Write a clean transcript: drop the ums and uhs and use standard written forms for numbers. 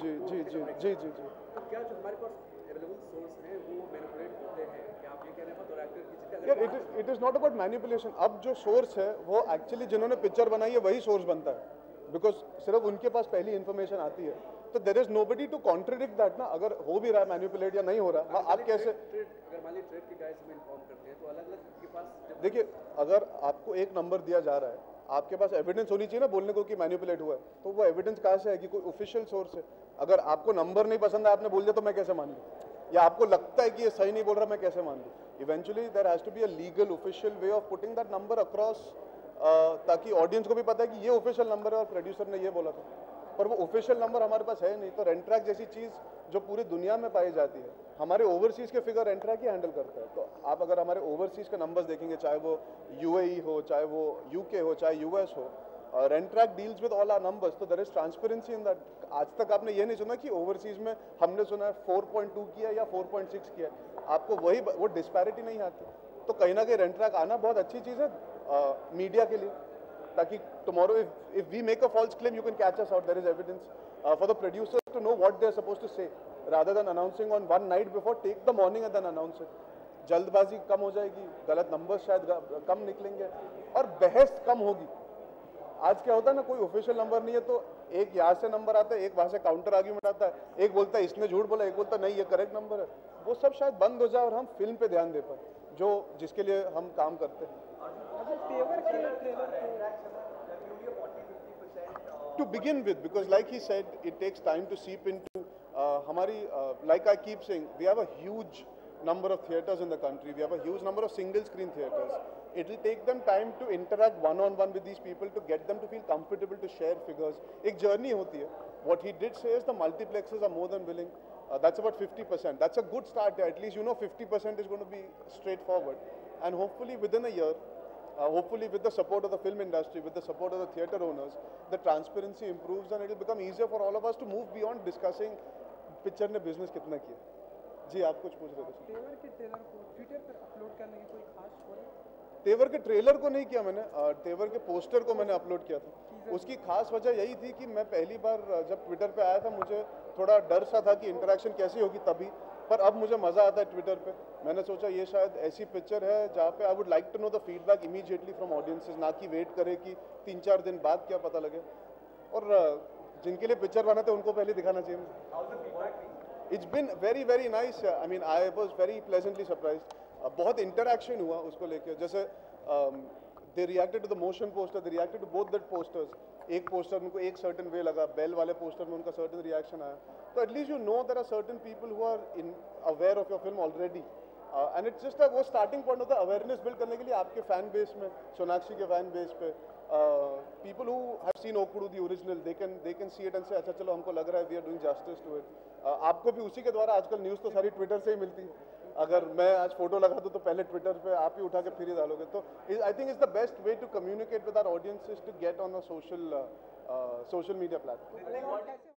जी जी जी जी जी जी क्या जो हमारे पास अवेलेबल सोर्स हैं वो मैनिपुलेट होते हैं क्या आप ये कह रहे हैं तो एक्टर डिजिटल यार it is not about manipulation. अब जो सोर्स है वो एक्चुअली जिन्होंने पिक्चर बनाई है वही सोर्स बनता है बिकॉज सिर्फ उनके पास पहली इन्फॉर्मेशन आती है तो there is nobody to contradict that ना अगर हो भी रहा है मैनिपुलेट या नहीं हो रहा है आप कैसे अगर मान लीजिए ट्रेड के गाइस में इन्फॉर्म करते हैं तो अलग-अलग के पास देखिए अगर आपको एक नंबर दिया जा रहा है आपके पास एविडेंस होनी चाहिए ना बोलने को कि मैनिपुलेट हुआ है तो वो एविडेंस कहाँ से है कि कोई ऑफिशियल सोर्स है। अगर आपको नंबर नहीं पसंद है आपने बोल दिया तो मैं कैसे मान लूँ या आपको लगता है कि ये सही नहीं बोल रहा मैं कैसे मान लूँ। Eventually there has to be a legal official way of putting that number across ताकि ऑडियंस को भी पता है कि ये ऑफिशियल नंबर है और प्रोड्यूसर ने ये बोला था पर वो ऑफिशियल नंबर हमारे पास है नहीं। तो रेंट्रैक जैसी चीज़ जो पूरी दुनिया में पाई जाती है हमारे ओवरसीज़ के फिगर रेंट्रैक ही हैंडल करता है। तो आप अगर हमारे ओवरसीज़ के नंबर्स देखेंगे चाहे वो यूएई हो चाहे वो यूके हो चाहे यूएस हो Rentrak deals with all our numbers तो there is transparency in that. आज तक आपने ये नहीं सुना कि ओवरसीज़ में हमने सुना है 4.2 किया या 4.6 किया आपको वही वो डिस्पैरिटी नहीं आती। तो कहीं ना कहीं रेंट्रैक आना बहुत अच्छी चीज़ है मीडिया के लिए ताकि tomorrow if we make a false claim you can catch us out there is evidence for the producers to know what they are supposed to say rather than announcing on one night before take the morning and then announce it। जल्दबाजी कम हो जाएगी गलत number शायद कम निकलेंगे और बहस कम होगी। आज क्या होता है ना कोई ऑफिशियल नंबर नहीं है तो एक यहाँ से नंबर आता है एक वहाँ से काउंटर आर्ग्यूमेंट आता है एक बोलता है इसने झूठ बोला एक बोलता है नहीं ये करेक्ट नंबर है वो सब शायद बंद हो जाए और हम फिल्म पे ध्यान दे पाए जो जिसके लिए हम काम करते हैं। To begin with, because like he said, it takes time to seep into. Like I keep saying, we have a huge number of theatres in the country. We have a huge number of single-screen theatres. It will take them time to interact one-on-one with these people to get them to feel comfortable to share figures. एक journey होती है. What he did say is the multiplexes are more than willing. That's about 50%. That's a good start. At least you know 50% is going to be straightforward, and hopefully within a year. Hopefully with the support of the film industry, with the support of the theatre owners, the transparency improves and it will become easier for all of us to move beyond discussing picture ne business kitna kiya। जी आप कुछ पूछ रहे थे। तेवर के trailer को Twitter पर upload करने की कोई खास वजह? तेवर के ट्रेलर को नहीं किया मैंने तेवर के पोस्टर को मैंने अपलोड किया था। उसकी खास वजह यही थी कि मैं पहली बार जब ट्विटर पे आया था मुझे थोड़ा डर सा था कि इंटरेक्शन कैसी होगी तभी पर अब मुझे मज़ा आता है ट्विटर पे। मैंने सोचा ये शायद ऐसी पिक्चर है जहाँ पे I would like to know the feedback immediately from audiences ना कि वेट करे कि 3-4 दिन बाद क्या पता लगे और जिनके लिए पिक्चर बनाते हैं उनको पहले दिखाना चाहिए। It's been very very nice I mean I was very pleasantly surprise. बहुत इंटरेक्शन हुआ उसको लेकर जैसे they reacted to the motion poster they reacted to both that posters. एक पोस्टर में उनको एक सर्टेन वे लगा बेल वाले पोस्टर में उनका सर्टेन रिएक्शन आया तो at least you know there are certain people who are in aware of your film already and it's just वो स्टार्टिंग पॉइंट होता है अवेयरनेस बिल्ड करने के लिए आपके फैन बेस में सोनाक्षी के फैन बेस पे people who have seen Okkadu the original they can see it and say अच्छा चलो हमको लग रहा है we are doing justice to it. आपको भी उसी के द्वारा आजकल न्यूज़ तो सारी ट्विटर से ही मिलती है अगर मैं आज फोटो लगा दूँ तो पहले ट्विटर पे आप ही उठा के फिर ही डालोगे तो I think is the best way to communicate with our audiences to get on the social media platform.